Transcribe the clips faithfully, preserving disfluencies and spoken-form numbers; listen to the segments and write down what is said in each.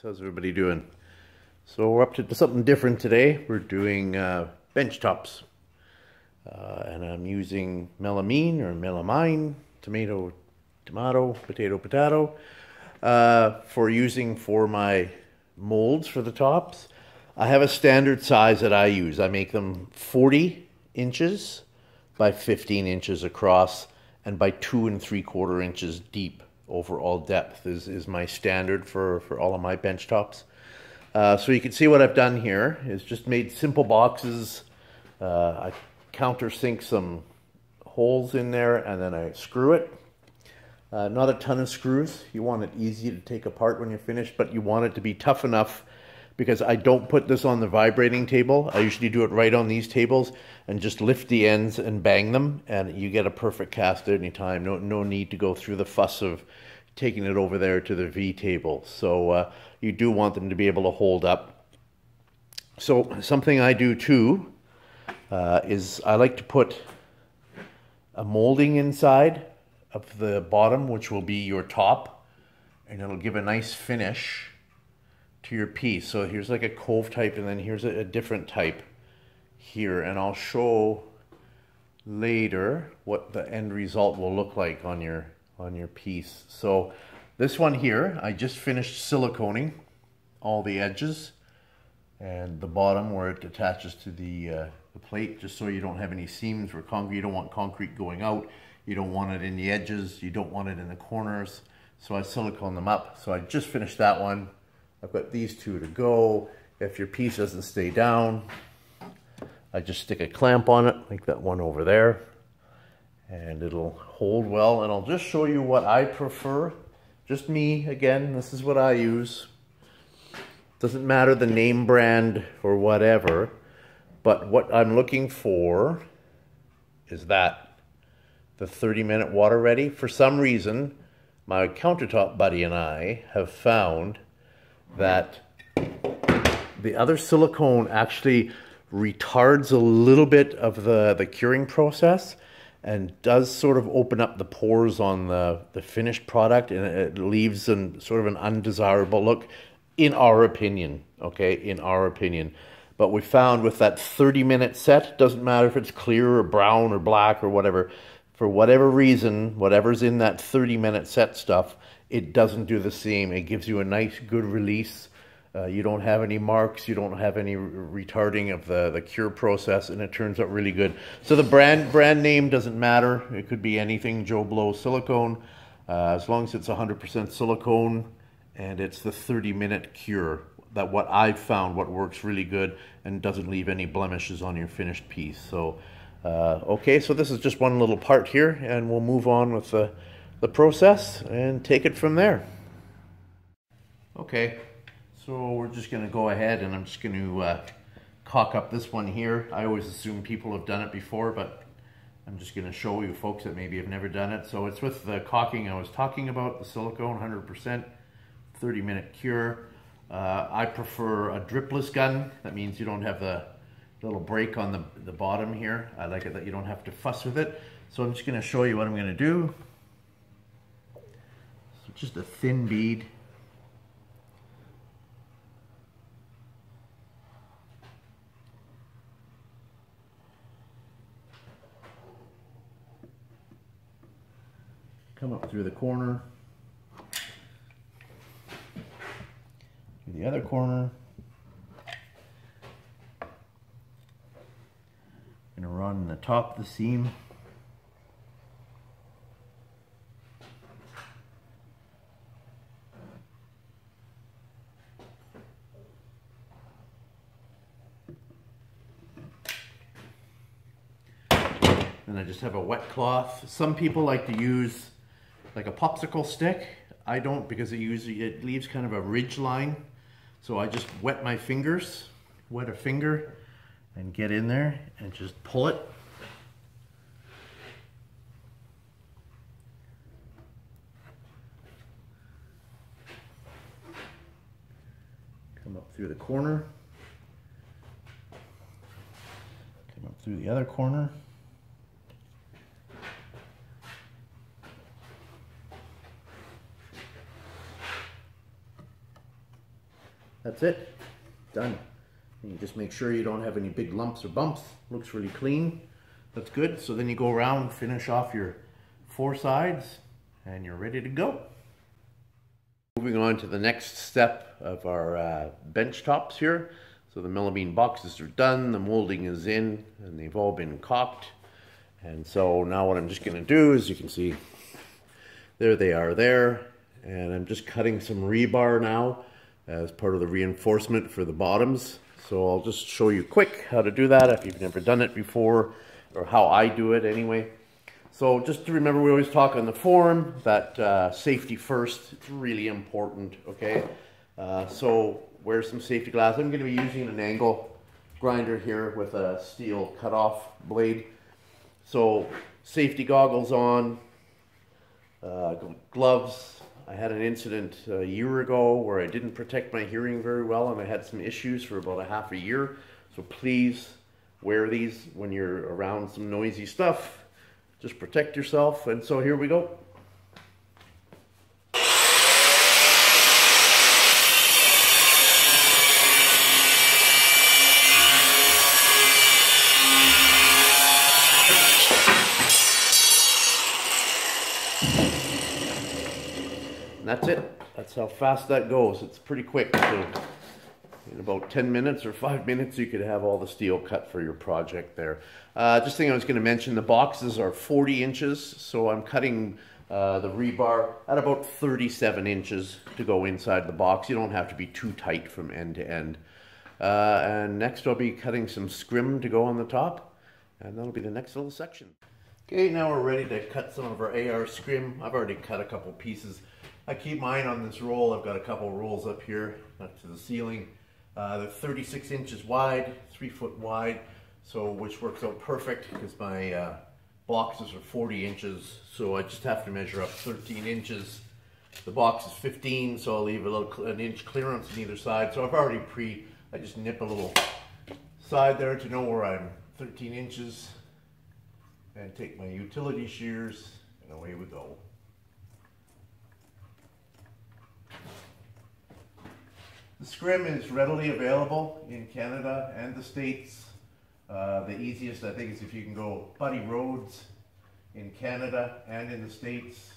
How's everybody doing? So we're up to something different today. We're doing uh, bench tops, uh, and I'm using melamine or melamine, tomato, tomato, potato, potato, uh, for using for my molds for the tops. I have a standard size that I use. I make them forty inches by fifteen inches across and by two and three quarter inches deep. Overall depth is, is my standard for, for all of my bench tops. Uh, so you can see what I've done here is just made simple boxes. Uh, I countersink some holes in there and then I screw it. Uh, not a ton of screws. You want it easy to take apart when you're finished, but you want it to be tough enough because I don't put this on the vibrating table. I usually do it right on these tables and just lift the ends and bang them, and you get a perfect cast at any time. No, no need to go through the fuss of taking it over there to the V table. So uh, you do want them to be able to hold up. So something I do too uh, is I like to put a molding inside of the bottom, which will be your top, and it'll give a nice finish to your piece. So here's like a cove type, and then here's a, a different type here, and I'll show later what the end result will look like on your on your piece. So this one here, I just finished siliconing all the edges and the bottom where it attaches to the, uh, the plate, just so you don't have any seams or concrete. You don't want concrete going out, you don't want it in the edges, you don't want it in the corners, so I silicone them up. So I just finished that one. I've got these two to go. If your piece doesn't stay down, I just stick a clamp on it, like that one over there, and it'll hold well. And I'll just show you what I prefer. Just me, again, this is what I use. Doesn't matter the name brand or whatever, but what I'm looking for is that, the thirty minute water ready. For some reason, my countertop buddy and I have found that the other silicone actually retards a little bit of the, the curing process and does sort of open up the pores on the, the finished product, and it leaves an, sort of an undesirable look, in our opinion, okay, in our opinion. But we found with that thirty minute set, doesn't matter if it's clear or brown or black or whatever, for whatever reason, whatever's in that thirty minute set stuff, it doesn't do the same. It gives you a nice, good release. Uh, you don't have any marks. You don't have any retarding of the, the cure process, and it turns out really good. So the brand brand name doesn't matter. It could be anything, Joe Blow silicone, uh, as long as it's one hundred percent silicone and it's the thirty minute cure. That what I've found, what works really good and doesn't leave any blemishes on your finished piece. So, uh, okay, so this is just one little part here, and we'll move on with the the process and take it from there. Okay, so we're just going to go ahead, and I'm just going to uh, cock up this one here. I always assume people have done it before, but I'm just going to show you folks that maybe have never done it. So it's with the caulking I was talking about, the silicone, one hundred percent, thirty minute cure. Uh, I prefer a dripless gun. That means you don't have the little break on the, the bottom here. I like it that you don't have to fuss with it. So I'm just going to show you what I'm going to do. Just a thin bead. Come up through the corner, through the other corner. Gonna run the top of the seam. And I just have a wet cloth. Some people like to use like a popsicle stick. I don't, because it usually it leaves kind of a ridge line. So I just wet my fingers, wet a finger, and get in there and just pull it. Come up through the corner. Come up through the other corner. That's it, done. And you just make sure you don't have any big lumps or bumps. Looks really clean, that's good. So then you go around, finish off your four sides, and you're ready to go. Moving on to the next step of our uh, bench tops here. So the melamine boxes are done, the molding is in, and they've all been caulked. And so now what I'm just gonna do is, you can see, there they are there. And I'm just cutting some rebar now as part of the reinforcement for the bottoms. So I'll just show you quick how to do that if you've never done it before, or how I do it anyway. So just to remember, we always talk on the forum that uh, safety first, it's really important, okay? Uh, so wear some safety glass. I'm gonna be using an angle grinder here with a steel cutoff blade. So safety goggles on, uh, gloves. I had an incident a year ago where I didn't protect my hearing very well, and I had some issues for about a half a year. So please wear these when you're around some noisy stuff. Just protect yourself. And so here we go. That's it. That's how fast that goes. It's pretty quick. So in about ten minutes or five minutes, you could have all the steel cut for your project there. Uh, just thing I was going to mention, the boxes are forty inches. So I'm cutting uh, the rebar at about thirty-seven inches to go inside the box. You don't have to be too tight from end to end. Uh, and next I'll be cutting some scrim to go on the top. And that'll be the next little section. Okay, now we're ready to cut some of our A R scrim. I've already cut a couple pieces. I keep mine on this roll. I've got a couple rolls up here, up to the ceiling. Uh, they're thirty-six inches wide, three foot wide, so which works out perfect because my uh, boxes are forty inches, so I just have to measure up thirteen inches. The box is fifteen, so I'll leave a little an inch clearance on either side. So I've already pre, I just nip a little side there to know where I'm thirteen inches, and take my utility shears, and away we go. The scrim is readily available in Canada and the States. Uh, the easiest, I think, is if you can go Buddy Rhodes in Canada and in the States.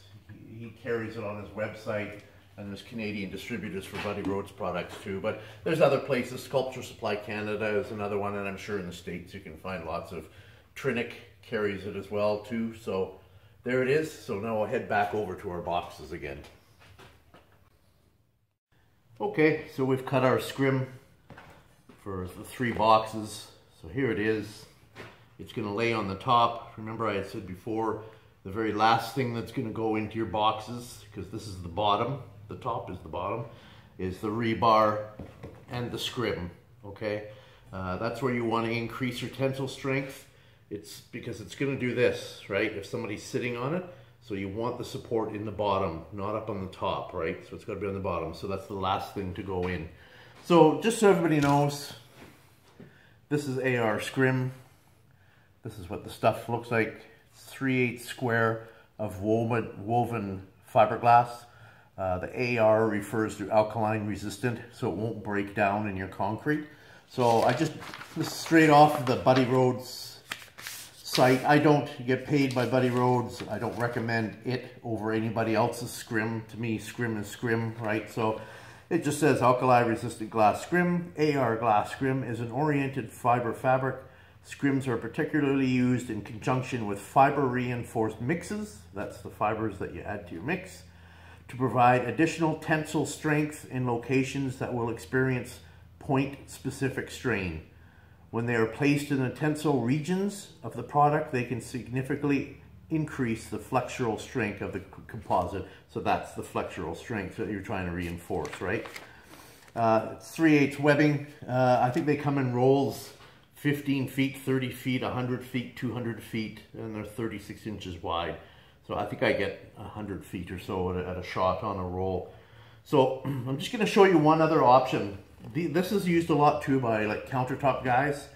He, he carries it on his website, and there's Canadian distributors for Buddy Rhodes products too. But there's other places. Sculpture Supply Canada is another one, and I'm sure in the States you can find lots of. Trinic carries it as well too. So there it is. So now I'll head back over to our boxes again. Okay, so we've cut our scrim for the three boxes. So here it is. It's gonna lay on the top. Remember I had said before, the very last thing that's gonna go into your boxes, because this is the bottom, the top is the bottom, is the rebar and the scrim, okay? Uh, that's where you wanna increase your tensile strength. It's because it's gonna do this, right? If somebody's sitting on it, so you want the support in the bottom, not up on the top, right? So it's got to be on the bottom. So that's the last thing to go in. So just so everybody knows, this is A R Scrim. This is what the stuff looks like. It's three eighths square of woven, woven fiberglass. Uh, the A R refers to alkaline resistant, so it won't break down in your concrete. So I just, just straight off the Buddy Rhodes site. I don't get paid by Buddy Rhodes. I don't recommend it over anybody else's scrim. To me, scrim is scrim, right? So it just says alkali resistant glass scrim. A R glass scrim is an oriented fiber fabric. Scrims are particularly used in conjunction with fiber reinforced mixes. That's the fibers that you add to your mix to provide additional tensile strength in locations that will experience point specific strain. When they are placed in the tensile regions of the product, they can significantly increase the flexural strength of the composite. So that's the flexural strength that you're trying to reinforce, right? Uh, it's three eighths webbing. Uh, I think they come in rolls fifteen feet, thirty feet, one hundred feet, two hundred feet, and they're thirty-six inches wide. So I think I get one hundred feet or so at a, at a shot on a roll. So I'm just gonna show you one other option. The, this is used a lot too by like countertop guys.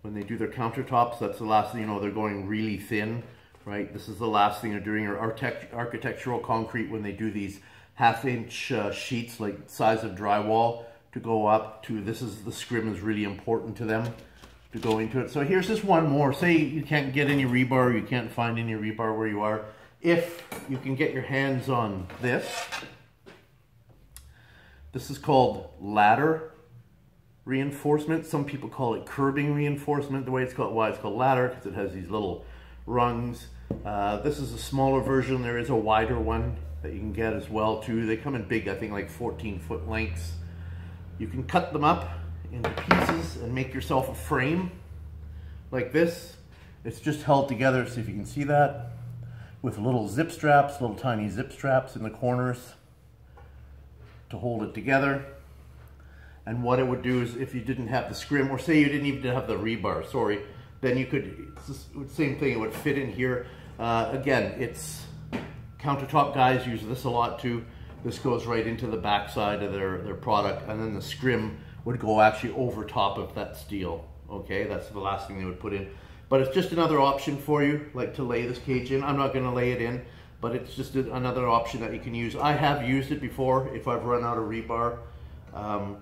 When they do their countertops, that's the last thing, you know, they're going really thin, right? This is the last thing they're doing, or architect, architectural concrete, when they do these half inch uh, sheets like size of drywall to go up to, this is, the scrim is really important to them to go into it. So here's just one more. Say you can't get any rebar, you can't find any rebar where you are. If you can get your hands on this, this is called ladder reinforcement. Some people call it curbing reinforcement, the way it's called, why it's called ladder, because it has these little rungs. Uh, this is a smaller version. There is a wider one that you can get as well too. They come in big, I think like fourteen foot lengths. You can cut them up into pieces and make yourself a frame like this. It's just held together, see if you can see that, with little zip straps, little tiny zip straps in the corners to hold it together. And what it would do is, if you didn't have the scrim, or say you didn't even have the rebar, sorry, then you could, it's the same thing, it would fit in here. Uh, again, it's, countertop guys use this a lot too. This goes right into the backside of their, their product, and then the scrim would go actually over top of that steel. Okay, that's the last thing they would put in. But it's just another option for you, like to lay this cage in. I'm not gonna lay it in, but it's just another option that you can use. I have used it before if I've run out of rebar. Um,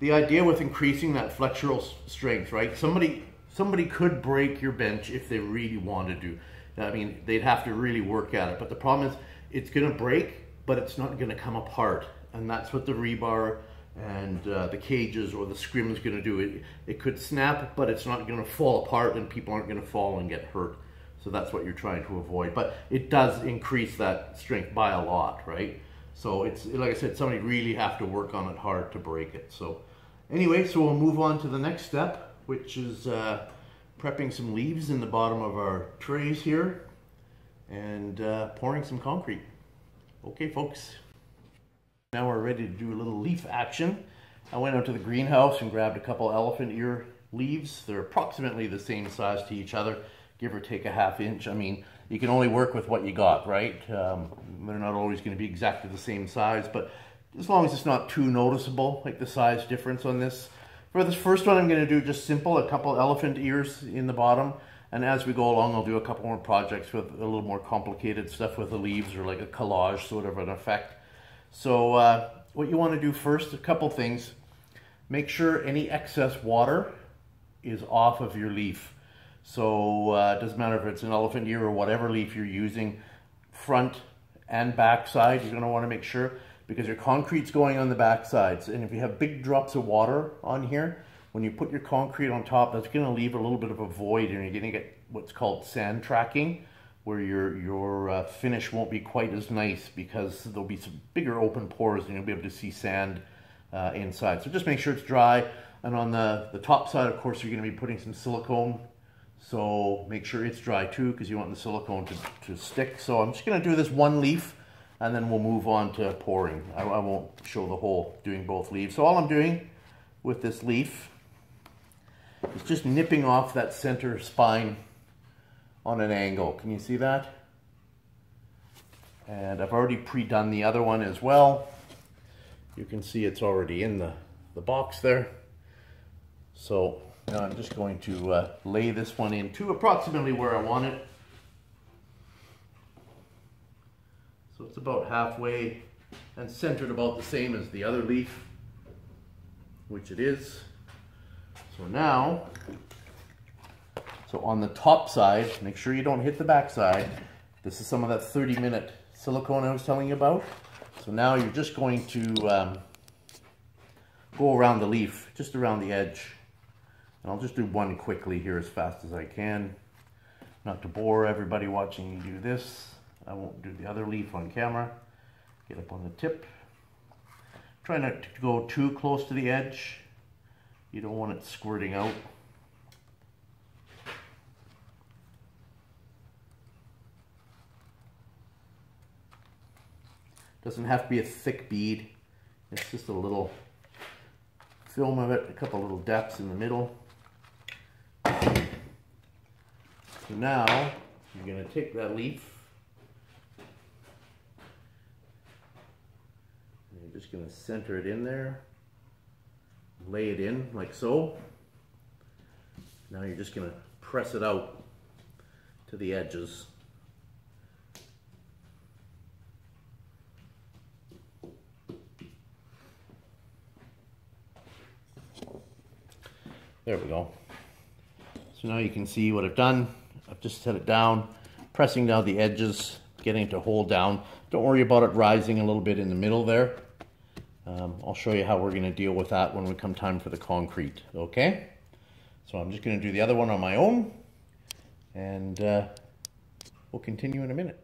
the idea with increasing that flexural strength, right? Somebody, somebody could break your bench if they really wanted to. I mean, they'd have to really work at it. But the problem is, it's gonna break, but it's not gonna come apart. And that's what the rebar and uh, the cages or the scrim is going to do. It, it could snap, but it's not going to fall apart and people aren't going to fall and get hurt. So that's what you're trying to avoid. But it does increase that strength by a lot, right? So it's, like I said, somebody really have to work on it hard to break it. So anyway, so we'll move on to the next step, which is uh, prepping some leaves in the bottom of our trays here and uh, pouring some concrete. Okay, folks. Now we're ready to do a little leaf action. I went out to the greenhouse and grabbed a couple elephant ear leaves. They're approximately the same size to each other, give or take a half inch. I mean, you can only work with what you got, right? Um, they're not always going to be exactly the same size, but as long as it's not too noticeable, like the size difference on this. For this first one, I'm going to do just simple, a couple elephant ears in the bottom. And as we go along, I'll do a couple more projects with a little more complicated stuff with the leaves, or like a collage sort of an effect. So uh, what you want to do first, a couple things. Make sure any excess water is off of your leaf. So uh, it doesn't matter if it's an elephant ear or whatever leaf you're using, front and back side, you're going to want to make sure, because your concrete's going on the back sides. And if you have big drops of water on here, when you put your concrete on top, that's going to leave a little bit of a void, and you're going to get what's called sand tracking, where your, your uh, finish won't be quite as nice, because there'll be some bigger open pores and you'll be able to see sand uh, inside. So just make sure it's dry. And on the, the top side, of course, you're gonna be putting some silicone. So make sure it's dry too, because you want the silicone to, to stick. So I'm just gonna do this one leaf and then we'll move on to pouring. I, I won't show the whole doing both leaves. So all I'm doing with this leaf is just nipping off that center spine on an angle. Can you see that? And I've already pre-done the other one as well. You can see it's already in the, the box there. So now I'm just going to uh, lay this one in to approximately where I want it. So it's about halfway and centered about the same as the other leaf, which it is. So now, So on the top side, make sure you don't hit the back side. This is some of that thirty minute silicone I was telling you about. So now you're just going to um, go around the leaf, just around the edge. And I'll just do one quickly here as fast as I can. Not to bore everybody watching you do this. I won't do the other leaf on camera. Get up on the tip. Try not to go too close to the edge. You don't want it squirting out. Doesn't have to be a thick bead. It's just a little film of it, a couple little depths in the middle. So now you're going to take that leaf and you're just going to center it in there, lay it in like so. Now you're just going to press it out to the edges. There we go. So now you can see what I've done. I've just set it down, pressing down the edges, getting it to hold down. Don't worry about it rising a little bit in the middle there. Um, I'll show you how we're going to deal with that when we come time for the concrete, okay? So I'm just going to do the other one on my own, and uh, we'll continue in a minute.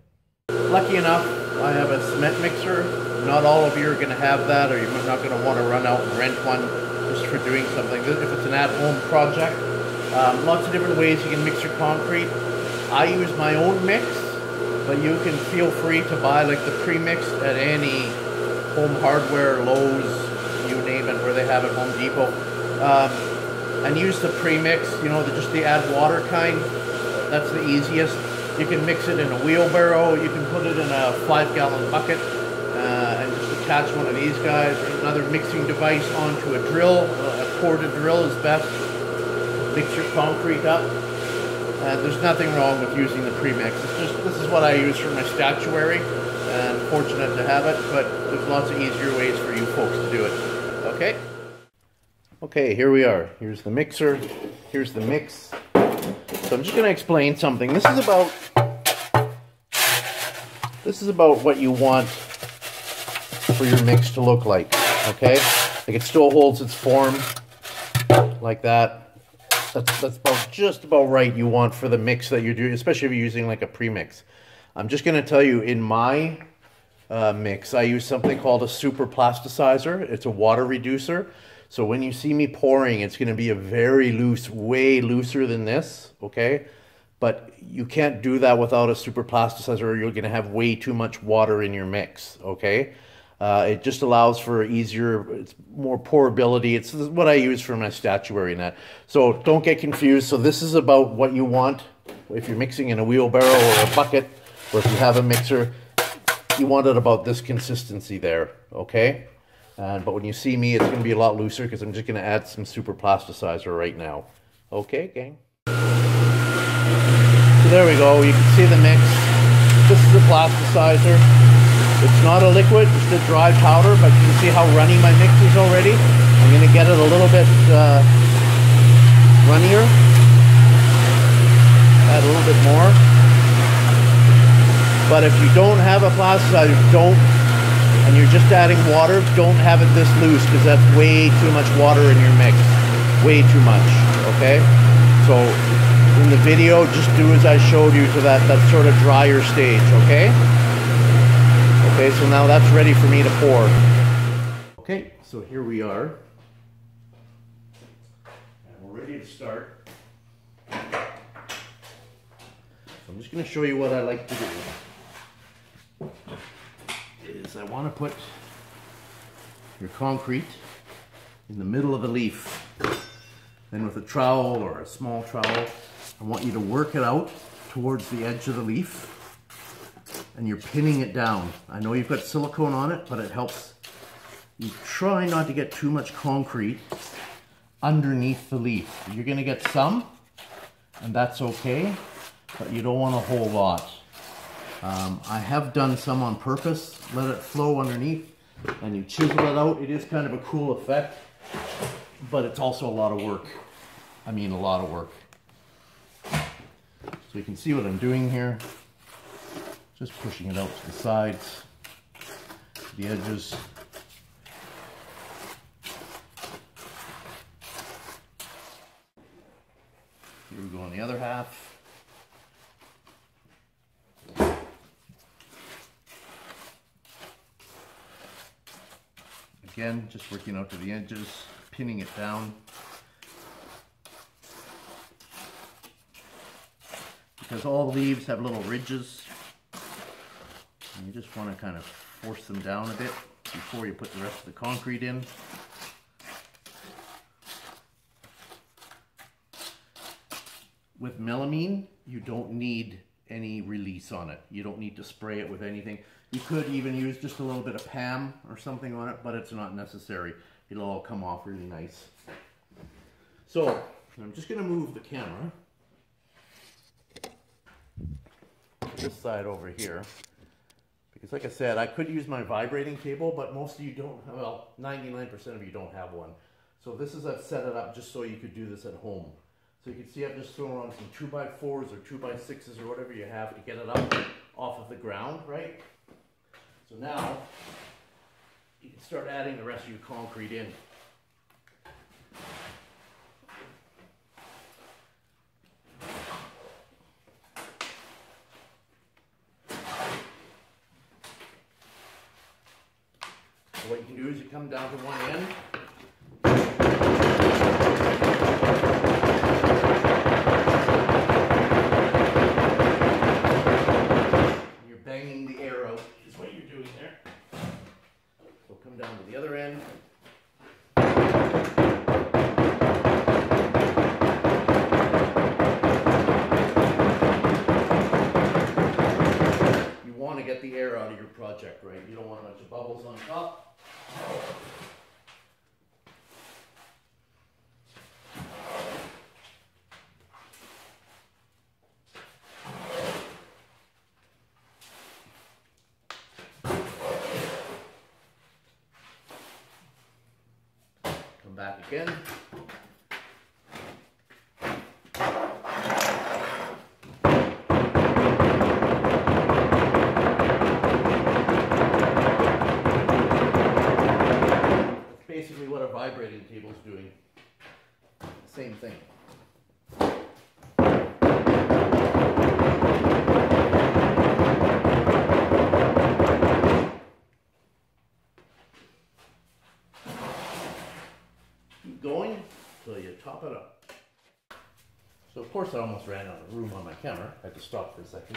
Lucky enough, I have a cement mixer. Not all of you are going to have that, or you're not going to want to run out and rent one just for doing something. If it's an at-home project, um, lots of different ways you can mix your concrete. I use my own mix, but you can feel free to buy like the pre-mix at any Home Hardware, Lowe's, you name it, where they have it, Home Depot. Um, and use the premix, you know, the, just the add water kind. That's the easiest. You can mix it in a wheelbarrow. You can put it in a five-gallon bucket uh, and just attach one of these guys or another mixing device onto a drill. A corded drill is best. Mix your concrete up. Uh, there's nothing wrong with using the premix. It's just, this is what I use for my statuary. And fortunate to have it, but there's lots of easier ways for you folks to do it. Okay? Okay, here we are. Here's the mixer. Here's the mix. So I'm just going to explain something. This is about this is about what you want for your mix to look like. Okay? Like it still holds its form like that. That's that's about just about right you want for the mix that you're doing, especially if you're using like a premix. I'm just going to tell you, in my uh, mix, I use something called a super plasticizer. It's a water reducer. So when you see me pouring, it's going to be a very loose, way looser than this, okay? But you can't do that without a super plasticizer, or you're going to have way too much water in your mix, okay? Uh, it just allows for easier, it's more pourability. It's this is what I use for my statuary and that. So don't get confused. So this is about what you want if you're mixing in a wheelbarrow or a bucket. Or if you have a mixer, you want it about this consistency there, okay? Uh, but when you see me, it's going to be a lot looser because I'm just going to add some super plasticizer right now. Okay, gang? So there we go. You can see the mix. This is a plasticizer. It's not a liquid, just a dry powder, but you can see how runny my mix is already. I'm going to get it a little bit uh, runnier. Add a little bit more. But if you don't have a plasticizer, don't, and you're just adding water, don't have it this loose, because that's way too much water in your mix. Way too much, okay? So in the video, just do as I showed you to that, that sort of drier stage, okay? Okay, so now that's ready for me to pour. Okay, so here we are. And we're ready to start. I'm just going to show you what I like to do. Is I want to put your concrete in the middle of the leaf. Then with a trowel or a small trowel, I want you to work it out towards the edge of the leaf, and you're pinning it down. I know you've got silicone on it, but it helps. You try not to get too much concrete underneath the leaf. You're going to get some, and that's okay, but you don't want a whole lot. Um, I have done some on purpose. Let it flow underneath and you chisel it out. It is kind of a cool effect, but it's also a lot of work. I mean, a lot of work. So you can see what I'm doing here. Just pushing it out to the sides, to the edges. Here we go on the other half. Again, just working out to the edges, pinning it down. Because all leaves have little ridges, and you just want to kind of force them down a bit before you put the rest of the concrete in. With melamine, you don't need any release on it. You don't need to spray it with anything. You could even use just a little bit of P A M or something on it, but it's not necessary. It'll all come off really nice. So, I'm just gonna move the camera this side over here, because like I said, I could use my vibrating table, but most of you don't, well, ninety-nine percent of you don't have one. So this is, I've set it up just so you could do this at home. So you can see I've just thrown on some two by fours or two by sixes or whatever you have to get it up off of the ground, right? So now you can start adding the rest of your concrete in. So what you can do is you come down to one end. Project, right? You don't want a bunch of bubbles on top. Come back again. Vibrating table's doing the same thing. Keep going till you top it up. So of course I almost ran out of room on my camera. I had to stop for a second.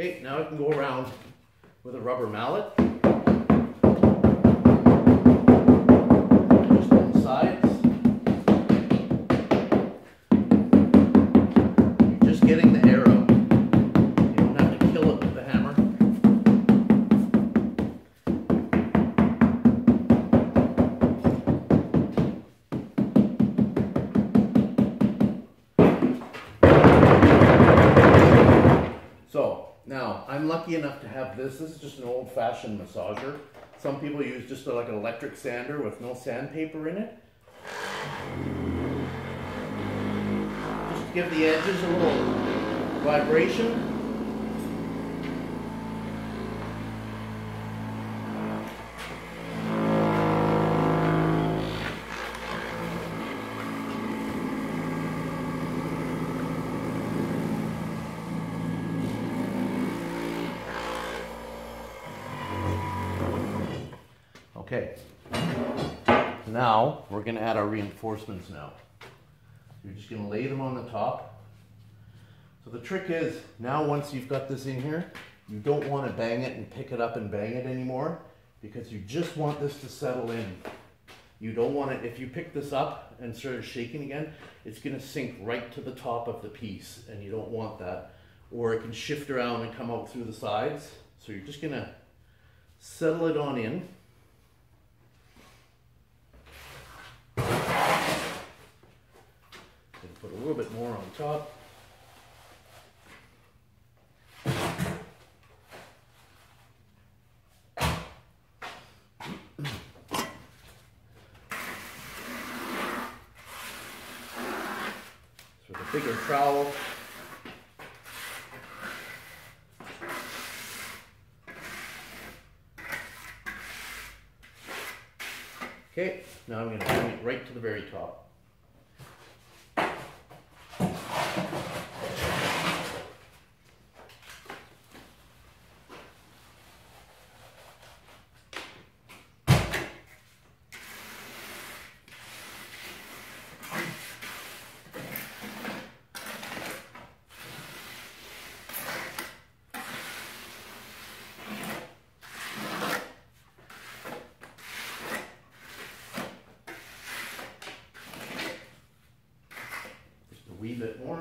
Okay, now I can go around with a rubber mallet. Just on the sides. You're just getting the arrow. You don't have to kill it with the hammer. I'm lucky enough to have this. This is just an old-fashioned massager. Some people use just a, like an electric sander with no sandpaper in it. Just to give the edges a little vibration. Okay, so now we're going to add our reinforcements now. You're just going to lay them on the top. So the trick is, now once you've got this in here, you don't want to bang it and pick it up and bang it anymore, because you just want this to settle in. You don't want it, if you pick this up and start shaking again, it's going to sink right to the top of the piece, and you don't want that. Or it can shift around and come out through the sides. So you're just going to settle it on in. Put a little bit more on top. So with a bigger trowel. Okay, now I'm going to bring it right to the very top. Wee bit more.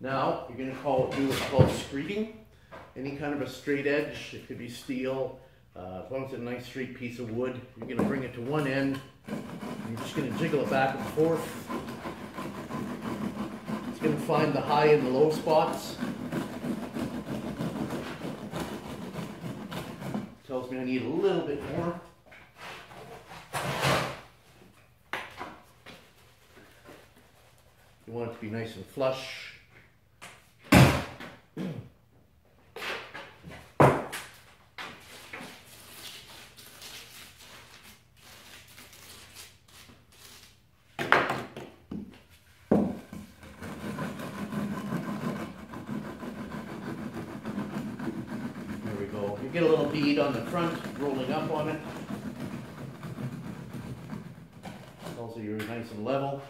Now you're going to call do what's called screeding. Any kind of a straight edge, it could be steel, uh, as long as it's a nice straight piece of wood, you're going to bring it to one end, and you're just going to jiggle it back and forth. It's going to find the high and the low spots. Tells me I need a little bit more. You want it to be nice and flush. Get a little bead on the front, rolling up on it. Also, you're nice and level.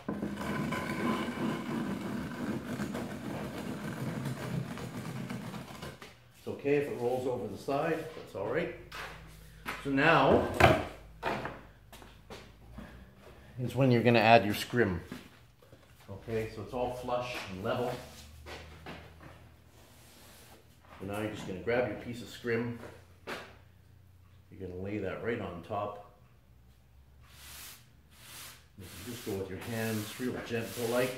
It's okay if it rolls over the side, that's all right. So now is when you're going to add your scrim. Okay, so it's all flush and level. And now you're just going to grab your piece of scrim. You're going to lay that right on top. You can just go with your hands real gentle-like.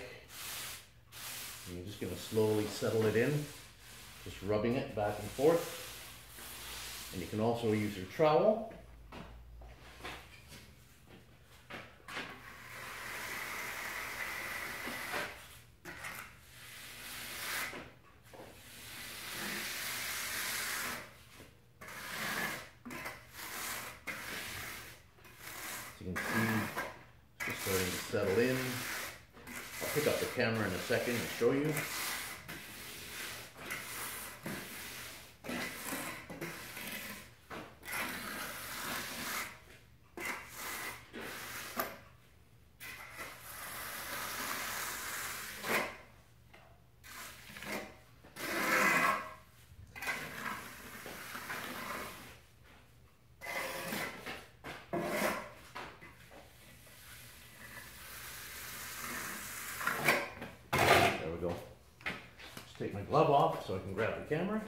And you're just going to slowly settle it in, just rubbing it back and forth. And you can also use your trowel. You can see just starting to settle in. I'll pick up the camera in a second and show you. Take my glove off so I can grab the camera.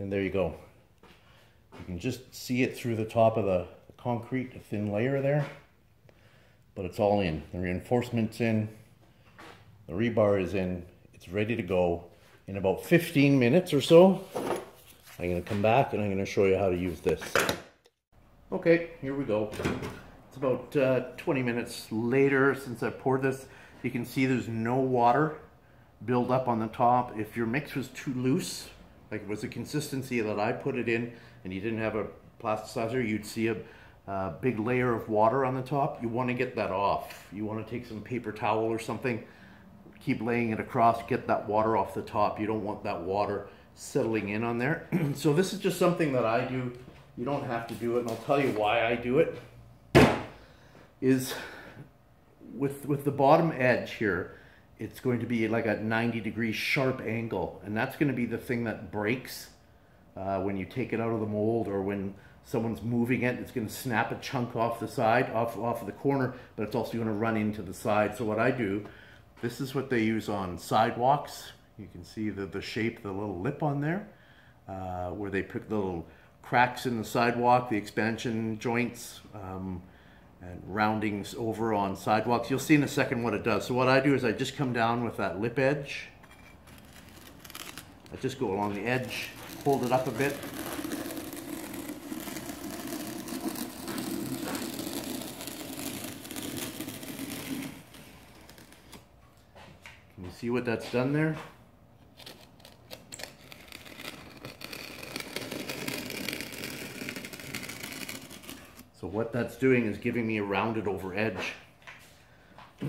And there you go. You can just see it through the top of the concrete, a thin layer there. But it's all in. The reinforcement's in. The rebar is in. It's ready to go. In about fifteen minutes or so, I'm going to come back and I'm going to show you how to use this. Okay, here we go. It's about uh, twenty minutes later since I poured this. You can see there's no water build up on the top. If your mix was too loose, like it was the consistency that I put it in, and you didn't have a plasticizer, you'd see a uh, big layer of water on the top. You want to get that off. You want to take some paper towel or something, keep laying it across, get that water off the top. You don't want that water settling in on there. So this is just something that I do. You don't have to do it, and I'll tell you why I do it. Is with, with the bottom edge here, it's going to be like a ninety degree sharp angle. And that's going to be the thing that breaks uh, when you take it out of the mold or when someone's moving it. It's going to snap a chunk off the side, off, off of the corner, but it's also going to run into the side. So what I do, this is what they use on sidewalks. You can see the, the shape, the little lip on there, uh, where they pick the little cracks in the sidewalk, the expansion joints, um, and roundings over on sidewalks. You'll see in a second what it does. So what I do is I just come down with that lip edge. I just go along the edge, hold it up a bit. Can you see what that's done there? So what that's doing is giving me a rounded over edge. I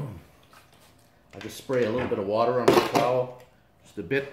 just spray a little bit of water on my towel, just a bit.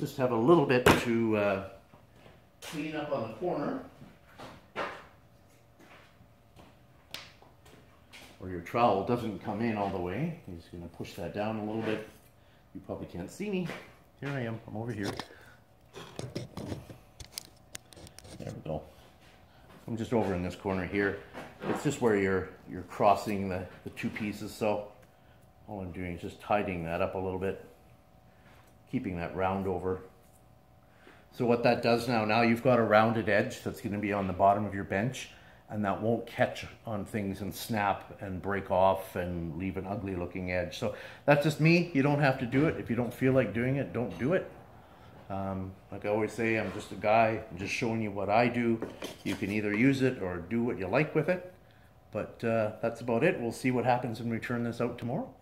just have a little bit to uh, clean up on the corner or your trowel doesn't come in all the way. You're just going to push that down a little bit. You probably can't see me. Here I am. I'm over here. There we go. I'm just over in this corner here. It's just where you're you're crossing the, the two pieces, so all I'm doing is just tidying that up a little bit, keeping that round over. So what that does now, now you've got a rounded edge that's going to be on the bottom of your bench, and that won't catch on things and snap and break off and leave an ugly looking edge. So that's just me. You don't have to do it. If you don't feel like doing it, don't do it. Um, like I always say, I'm just a guy. I'm just showing you what I do. You can either use it or do what you like with it. But uh, that's about it. We'll see what happens when we turn this out tomorrow.